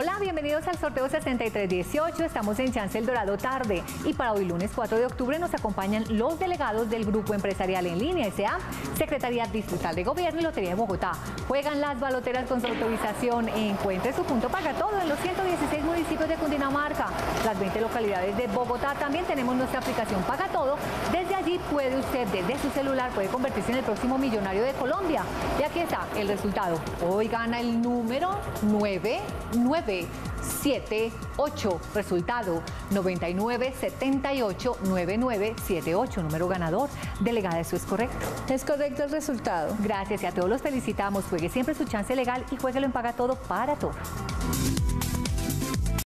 Hola, bienvenidos al sorteo 6318, estamos en Chance El Dorado Tarde y para hoy lunes 4 de octubre nos acompañan los delegados del Grupo Empresarial en Línea, SA, Secretaría Distrital de Gobierno y Lotería de Bogotá. Juegan las baloteras con su autorización, encuentre su punto Paga Todo en los 116 municipios de Cundinamarca, las 20 localidades de Bogotá. También tenemos nuestra aplicación Paga Todo, desde allí puede usted, desde su celular, puede convertirse en el próximo millonario de Colombia. Y aquí está el resultado, hoy gana el número 997, resultado 99789978, número ganador. Delegada, ¿eso es correcto? Es correcto el resultado. Gracias y a todos los felicitamos. Juegue siempre su chance legal y juéguelo en Paga Todo para todo.